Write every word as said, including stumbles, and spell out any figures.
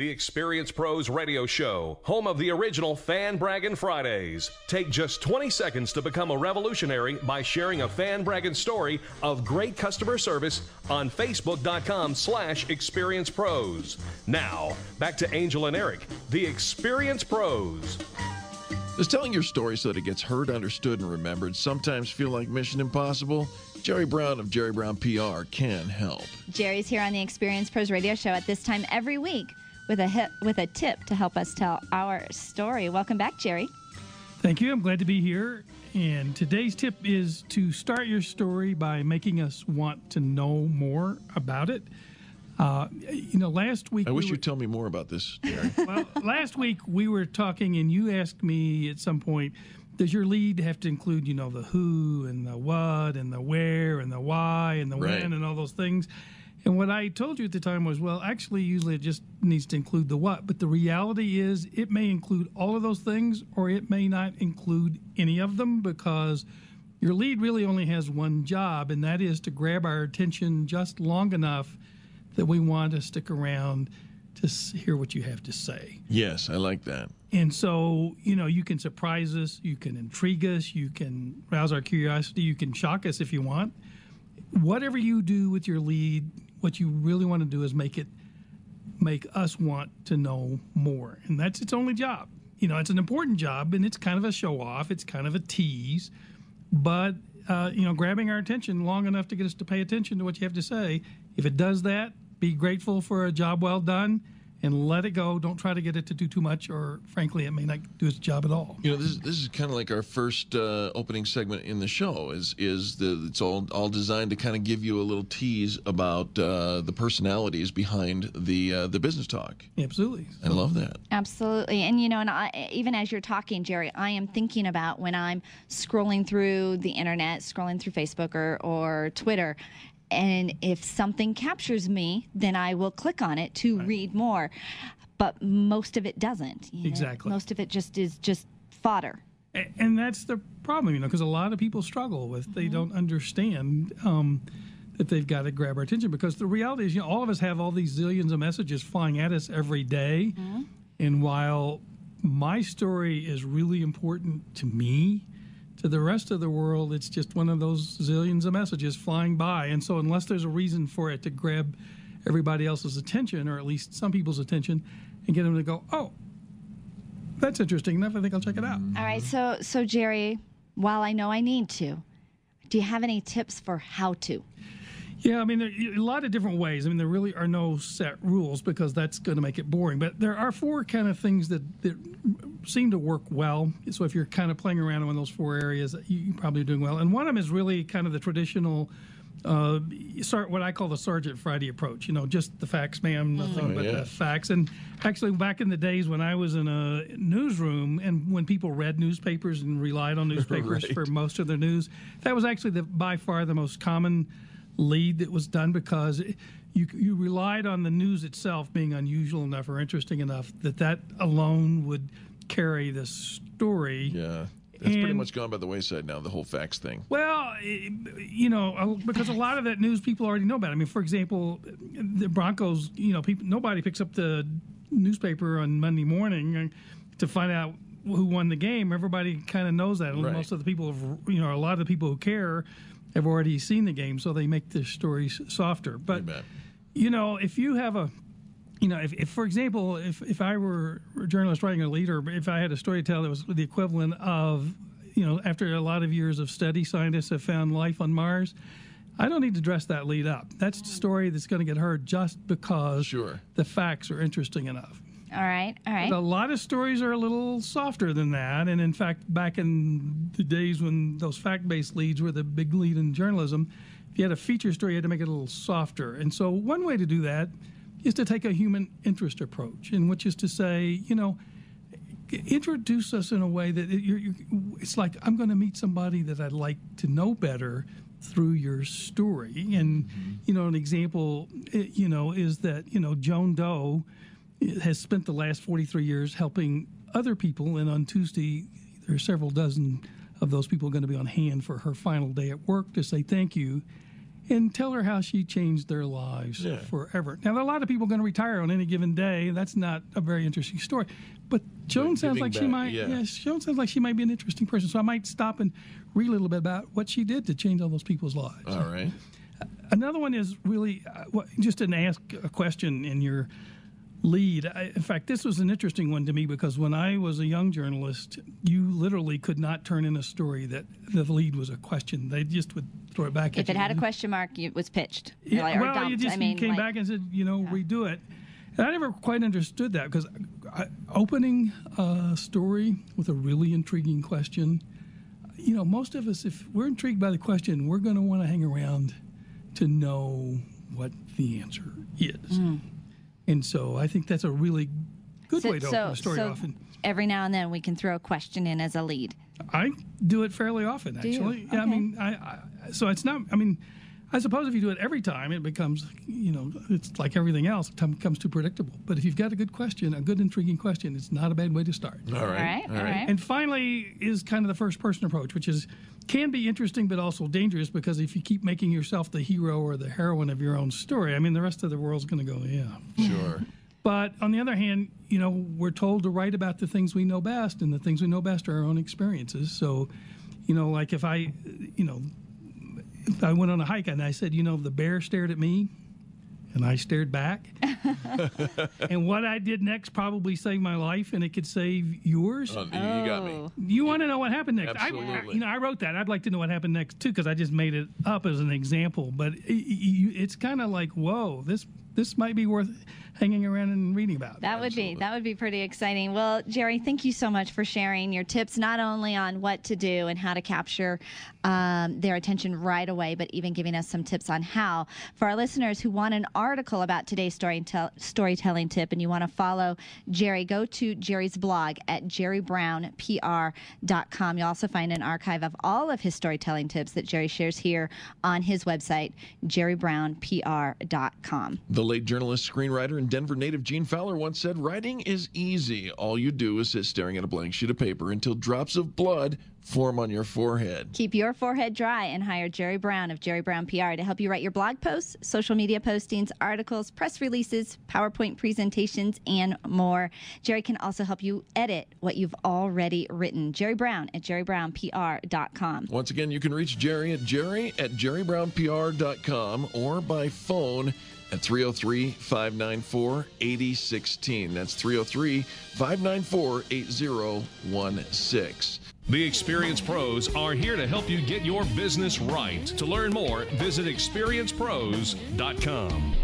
The Experience Pros Radio Show, home of the original Fan Braggin' Fridays. Take just twenty seconds to become a revolutionary by sharing a fan braggin' story of great customer service on Facebook.com slash Experience Pros. Now, back to Angel and Eric, the Experience Pros. Does telling your story so that it gets heard, understood, and remembered sometimes feel like Mission Impossible? Jerry Brown of Jerry Brown P R can help. Jerry's here on the Experience Pros Radio Show at this time every week with a hip, with a tip to help us tell our story. Welcome back, Jerry. Thank you. I'm glad to be here. And today's tip is to start your story by making us want to know more about it. Uh, you know, last week... I wish we were... you'd tell me more about this, Jerry. Well, last week we were talking and you asked me at some point, does your lead have to include, you know, the who and the what and the where and the why and the right. when and all those things? And what I told you at the time was, well, actually, usually it just needs to include the what. But the reality is it may include all of those things or it may not include any of them, because your lead really only has one job, and that is to grab our attention just long enough that we want to stick around to hear what you have to say. Yes, I like that. And so, you know, you can surprise us, you can intrigue us, you can rouse our curiosity, you can shock us if you want. Whatever you do with your lead, what you really want to do is make it, make us want to know more. And that's its only job. You know, it's an important job, and it's kind of a show-off, it's kind of a tease, but, uh, you know, grabbing our attention long enough to get us to pay attention to what you have to say, if it does that, be grateful for a job well done and let it go. Don't try to get it to do too much, or frankly, it may not do its job at all. You know, this is, this is kind of like our first uh, opening segment in the show. Is is the it's all all designed to kind of give you a little tease about uh, the personalities behind the uh, the business talk. Absolutely, I love that. Absolutely, and you know, and I, even as you're talking, Jerry, I am thinking about when I'm scrolling through the internet, scrolling through Facebook or or Twitter. And if something captures me, then I will click on it to right. read more. But most of it doesn't. You know? Exactly. Most of it just is just fodder. And, and that's the problem, you know, because a lot of people struggle with, mm-hmm. they don't understand um, that they've got to grab our attention. Because the reality is, you know, all of us have all these zillions of messages flying at us every day. Mm-hmm. And while my story is really important to me, to the rest of the world, it's just one of those zillions of messages flying by. And so unless there's a reason for it to grab everybody else's attention, or at least some people's attention, and get them to go, oh, that's interesting enough, I think I'll check it out. All right, so so Jerry, while I know I need to, do you have any tips for how to? Yeah, I mean, there are a lot of different ways. I mean, there really are no set rules, because that's going to make it boring. But there are four kind of things that, that seem to work well. So if you're kind of playing around in one of those four areas, you're probably doing well. And one of them is really kind of the traditional, uh, what I call the Sergeant Friday approach. You know, just the facts, ma'am, nothing oh, but yeah. the facts. And actually, back in the days when I was in a newsroom and when people read newspapers and relied on newspapers right. for most of their news, that was actually the, by far the most common lead that was done, because you you relied on the news itself being unusual enough or interesting enough that that alone would carry the story. Yeah, it's pretty much gone by the wayside now, the whole facts thing. Well, you know, because a lot of that news people already know about. I mean, for example, the Broncos, you know, people, nobody picks up the newspaper on Monday morning to find out who won the game. Everybody kind of knows that. Right. Most of the people, have, you know, a lot of the people who care have already seen the game, so they make their stories softer. But, you know, if you have a, you know, if, if for example, if, if I were a journalist writing a lead, or if I had a story to tell that was the equivalent of, you know, after a lot of years of study, scientists have found life on Mars, I don't need to dress that lead up. That's the story that's going to get heard just because sure. the facts are interesting enough. All right, all right. But a lot of stories are a little softer than that. And in fact, back in the days when those fact-based leads were the big lead in journalism, if you had a feature story, you had to make it a little softer. And so one way to do that is to take a human interest approach, in which is to say, you know, introduce us in a way that it, you're, you're, it's like, I'm going to meet somebody that I'd like to know better through your story. And, mm-hmm. you know, an example, you know, is that, you know, Joan Doe has spent the last forty-three years helping other people, and on Tuesday there are several dozen of those people going to be on hand for her final day at work to say thank you. and tell her how she changed their lives yeah. forever. Now, there are a lot of people going to retire on any given day. That's not a very interesting story. But Joan sounds like back, she might. Yeah. Yeah, Joan sounds like she might be an interesting person. So I might stop and read a little bit about what she did to change all those people's lives. All right. Another one is really uh, just didn't ask a question in your lead. I, in fact, this was an interesting one to me because when I was a young journalist, you literally could not turn in a story that the lead was a question. They just would throw it back if at you. If it had a question mark, it was pitched. Yeah, like, or well, dumped. You just I mean, came like, back and said, you know, yeah. redo it. And I never quite understood that because I, opening a story with a really intriguing question, you know, most of us, if we're intrigued by the question, we're going to want to hang around to know what the answer is. Mm. And so I think that's a really good so, way to so, open a story so often. Every now and then we can throw a question in as a lead. I do it fairly often, actually. Okay. I mean, I, I, so it's not, I mean, I suppose if you do it every time, it becomes, you know, it's like everything else, it becomes too predictable. But if you've got a good question, a good intriguing question, it's not a bad way to start. All right. All right. All right. All right. And finally is kind of the first person approach, which is can be interesting but also dangerous because if you keep making yourself the hero or the heroine of your own story, I mean, the rest of the world's going to go, yeah. Sure. But on the other hand, you know, we're told to write about the things we know best, and the things we know best are our own experiences. So, you know, like if I, you know, I went on a hike and I said, you know, the bear stared at me and I stared back. And what I did next probably saved my life and it could save yours. Oh, you got me. You yeah. want to know what happened next. Absolutely. I, I, you know, I wrote that. I'd like to know what happened next, too, because I just made it up as an example. But it, it's kind of like, whoa, this this might be worth hanging around and reading about. That would be, that would be pretty exciting. Well, Jerry, thank you so much for sharing your tips, not only on what to do and how to capture um, their attention right away, but even giving us some tips on how. For our listeners who want an article about today's story tell, storytelling tip and you want to follow Jerry, go to Jerry's blog at Jerry Brown P R dot com. You'll also find an archive of all of his storytelling tips that Jerry shares here on his website, Jerry Brown P R dot com. The late journalist, screenwriter, and Denver native Gene Fowler once said, "Writing is easy. All you do is sit staring at a blank sheet of paper until drops of blood form on your forehead." Keep your forehead dry and hire Jerry Brown of Jerry Brown P R to help you write your blog posts, social media postings, articles, press releases, PowerPoint presentations, and more. Jerry can also help you edit what you've already written. Jerry Brown at Jerry Brown P R dot com. Once again, you can reach Jerry at Jerry at Jerry Brown P R dot com or by phone at three oh three, five nine four, eight oh one six. That's three oh three, five nine four, eight oh one six. The Experience Pros are here to help you get your business right. To learn more, visit Experience Pros dot com.